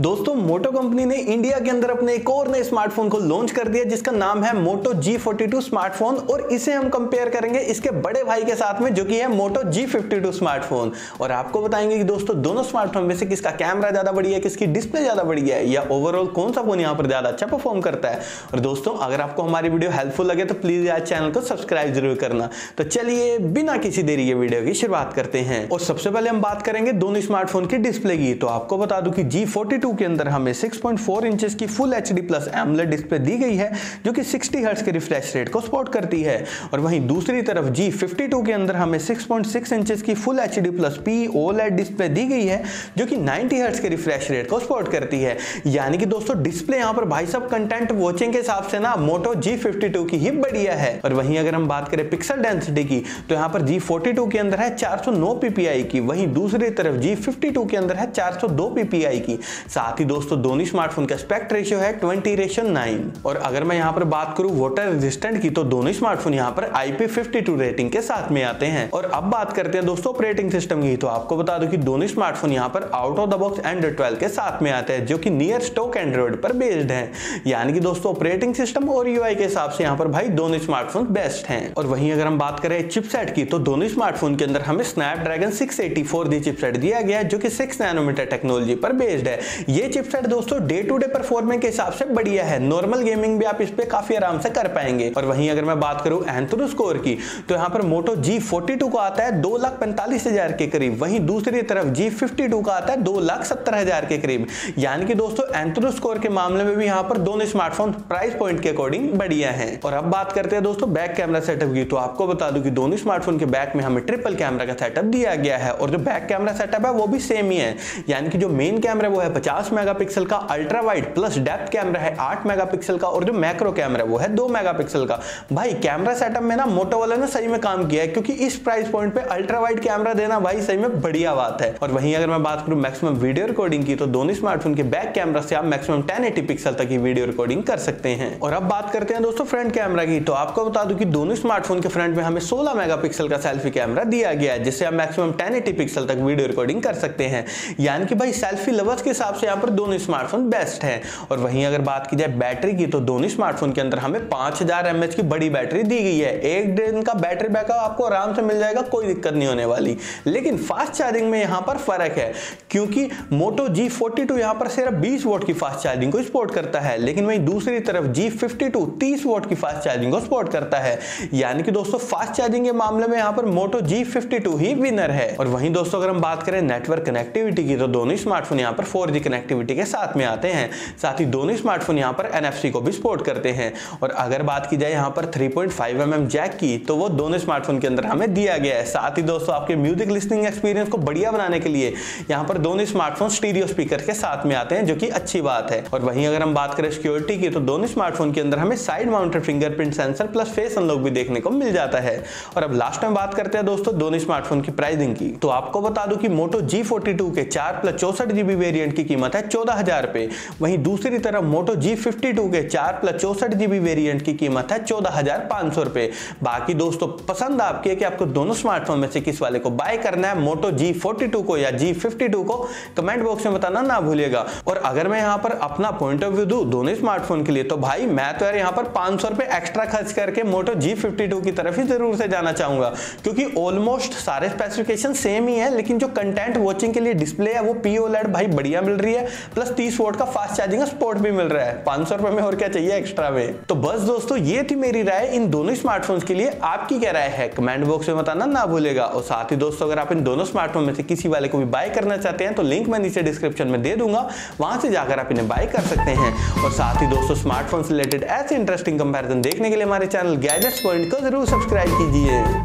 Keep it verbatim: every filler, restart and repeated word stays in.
दोस्तों मोटो कंपनी ने इंडिया के अंदर अपने एक और नए स्मार्टफोन को लॉन्च कर दिया जिसका नाम है Moto G forty two smartphone और इसे हम कंपेयर करेंगे इसके बड़े भाई के साथ में जो कि है Moto G fifty two smartphone और आपको बताएंगे कि दोस्तों दोनों स्मार्टफोन में से किसका कैमरा ज्यादा बढ़िया है, किसकी डिस्प्ले ज्यादा बढ़िया है या ओवरऑल कौन सा फोन यहाँ पर ज्यादा अच्छा परफॉर्म करता है। और दोस्तों अगर आपको हमारी वीडियो हेल्पफुल लगे तो प्लीज यार चैनल को सब्सक्राइब जरूर करना। तो चलिए बिना किसी देरी के वीडियो की शुरुआत करते हैं और सबसे पहले हम बात करेंगे दोनों स्मार्टफोन की डिस्प्ले की। तो आपको बता दूं कि जी फोर्टी टू के अंदर हमें सिक्स पॉइंट फोर इंचेस की full HD plus AMOLED display दी गई है जो कि सिक्सटी हर्ट्ज के रिफ्रेश रेट को सपोर्ट करती है और वहीं दूसरी तरफ जी फिफ्टी टू के अंदर हमें सिक्स पॉइंट सिक्स इंचेस की full HD plus P O L E D display दी गई है जो कि नाइंटी हर्ट्ज के रिफ्रेश रेट को सपोर्ट करती है। यानी कि दोस्तों डिस्प्ले यहां पर भाई साहब कंटेंट वॉचिंग के हिसाब से ना मोटो जी फिफ्टी टू की ही बढ़िया है। और वहीं अगर हम बात करें पिक्सल डेंसिटी की तो यहां पर जी फोर्टी टू के अंदर है चार सौ नौ पीपीआई की, वहीं दूसरी तरफ जी फिफ्टी टू के अंदर है चार सौ दो पीपीआई की। साथ ही दोस्तों दोनों स्मार्टफोन का स्पेक्ट रेशियो है ट्वेंटी रेशियो नाइन। और अगर मैं यहाँ पर बात करूँ वाटर रेजिस्टेंट की तो दोनों स्मार्टफोन यहाँ पर I P fifty two rating के साथ में आते हैं। और अब बात करते हैं दोस्तों ऑपरेटिंग सिस्टम की। तो आपको बता दूं कि दोनों स्मार्टफोन यहाँ पर out of the box Android twelve के साथ में आते हैं जो कि नियर स्टॉक एंड्रॉइड पर बेस्ड है। यानी कि दोस्तों ऑपरेटिंग सिस्टम और यूआई के हिसाब से यहाँ पर भाई दोनों स्मार्टफोन बेस्ट है। और वहीं अगर हम बात करें चिपसेट की तो दोनों स्मार्टफोन के अंदर हमें Snapdragon six eighty four G chipset दिया गया जो कि सिक्स नैनोमीटर टेक्नोलॉजी पर बेस्ड है। ये चिपसेट दोस्तों डे टू डे परफॉर्मेंस के हिसाब से बढ़िया है, नॉर्मल गेमिंग भी आप इस पे काफी आराम से कर पाएंगे। और वहीं अगर मैं बात करूं एंतुरू स्कोर की तो यहाँ पर मोटो जी फोर्टी टू को आता है दो लाख पैंतालीस हजार के करीब, वहीं दूसरी तरफ जी फिफ्टी टू का आता है दो लाख सत्तर हजार के करीब। यानी कि दोस्तों एंतुरू स्कोर के मामले में भी यहाँ पर दोनों स्मार्टफोन प्राइस पॉइंट के अकॉर्डिंग बढ़िया है। और अब बात करते हैं दोस्तों बैक कैमरा सेटअप की। तो आपको बता दूं कि दोनों स्मार्टफोन के बैक में हमें ट्रिपल कैमरा का सेटअप दिया गया है और जो बैक कैमरा सेटअप है वो भी सेम ही है। यानी कि जो मेन कैमरा वो है पचास मेगापिक्सल का, ultra wide plus depth camera है आठ मेगापिक्सल का और जो मैक्रो कैमरा वो है दो मेगापिक्सल का। भाई कैमरा सेटअप में ना मोटो वाला ने सही में काम किया है क्योंकि इस प्राइस पॉइंट पे अल्ट्रा वाइड कैमरा देना भाई सही में बढ़िया बात है। और वहीं अगर मैं बात करूं मैक्सिमम वीडियो रिकॉर्डिंग की तो दोनों स्मार्टफोन के बैक कैमरा से आप मैक्सिमम टेन एटी पिक्सल तक की वीडियो रिकॉर्डिंग कर सकते हैं। और अब बात करते हैं दोस्तों फ्रंट कैमरा की। तो आपको बता दूं कि दोनों स्मार्टफोन के फ्रंट में हमें सोलह मेगापिक्सल का सेल्फी कैमरा दिया गया है जिससे आप मैक्सिमम टेन एटी पिक्सल तक वीडियो रिकॉर्डिंग कर सकते हैं। यानी कि भाई सेल्फी लवर्स के हिसाब से यहाँ पर दोनों स्मार्टफोन बेस्ट हैं। और वहीं अगर बात की जाए बैटरी की तो दोनों स्मार्टफोन के अंदर हमें पाँच हज़ार एम ए एच की बड़ी बैटरी दी गई है। एक दिन का बैटरी बैकअप आपको आराम से मिल जाएगा, कोई दिक्कत नहीं होने वाली। लेकिन फास्ट चार्जिंग में यहाँ पर फर्क है क्योंकि मोटो जी फोर्टी टू यहाँ पर सिर्फ बीस वोट की फास्ट चार्जिंग को सपोर्ट करता है, लेकिन वहीं दूसरी तरफ जी फिफ्टी टू तीस वोट की फास्ट चार्जिंग को सपोर्ट करता है। यानी कि दोस्तों फास्ट चार्जिंग के मामले में यहाँ पर मोटो जी फिफ्टी टू ही विनर है। और वहीं दोस्तों अगर हम बात करें नेटवर्क कनेक्टिविटी की तो दोनों स्मार्टफोन यहाँ पर फोर जी कनेक्टिविटी के साथ में आते हैं। साथ ही दोनों स्मार्टफोन यहाँ पर एन एफ सी को भी सपोर्ट करते हैं। और अगर बात की जाए यहाँ पर three point five M M jack की तो वो दोनों स्मार्टफोन के अंदर हमें दिया गया है। साथ ही दोस्तों आपके म्यूजिक लिसनिंग एक्सपीरियंस को बढ़िया बनाने के लिए यहाँ पर दोनों स्मार्टफोन स्टीरियो स्पीकर के साथ में आते हैं जो कि अच्छी बात है। और वहीं अगर हम बात करें सिक्योरिटी की तो दोनों स्मार्टफोन के अंदर हमें side mounted fingerprint sensor plus face unlock भी देखने को मिल जाता है। और अब लास्ट में बात करते हैं दोस्तों दोनों स्मार्टफोन की प्राइसिंग की। तो आपको बता दूं कि मोटो जी फोर्टी टू के चार प्लस चौसठ जीबी वेरिएंट की कीमत है चौदह हज़ार रुपए, वहीं दूसरी तरफ मोटो जी फिफ्टी टू के चार प्लस चौसठ जीबी वेरिएंट की कीमत है चौदह हज़ार पाँच सौ रुपए। बाकी दोस्तों पसंद आपके कि आपको दोनों स्मार्टफोन में से किस वाले को बाय करना है, मोटो जी फोर्टी टू को या जी फिफ्टी टू को, कमेंट बॉक्स में बताना ना भूलिएगा। और अगर मैं यहाँ पर अपना पॉइंट ऑफ व्यू दूं दोनों स्मार्टफोन के लिए तो भाई मैं तो यार यहाँ पर पाँच सौ रुपए एक्स्ट्रा खर्च करके मोटो जी फिफ्टी टू की तरफ ही जरूर से जाना चाहूंगा क्योंकि ऑलमोस्ट सारे स्पेसिफिकेशन सेम ही है, लेकिन जो कंटेंट वॉचिंग के लिए डिस्प्ले है वो P O L E D भाई बढ़िया मिल रही है, प्लस तीस वोट का फास्ट चार्जिंग सपोर्ट भी मिल रहा है। पाँच सौ रुपए में और क्या चाहिए एक्स्ट्रा में। तो बस दोस्तों ये थी मेरी राय इन दोनों स्मार्टफोन्स के लिए, आपकी क्या राय है कमेंट बॉक्स में बताना ना भूलेगा। और साथ ही दोस्तों अगर आप इन दोनों स्मार्टफोन में से किसी वाले को भी बाय करना चाहते हैं तो लिंक मैं नीचे डिस्क्रिप्शन में दे दूंगा, वहां से जाकर आप इन्हें बाय कर सकते हैं। और साथ ही दोस्तों स्मार्टफोन से रिलेटेड ऐसे इंटरेस्टिंग कंपेरिजन देखने के लिए हमारे चैनल गैजेट्स पॉइंट को जरूर सब्सक्राइब कीजिए।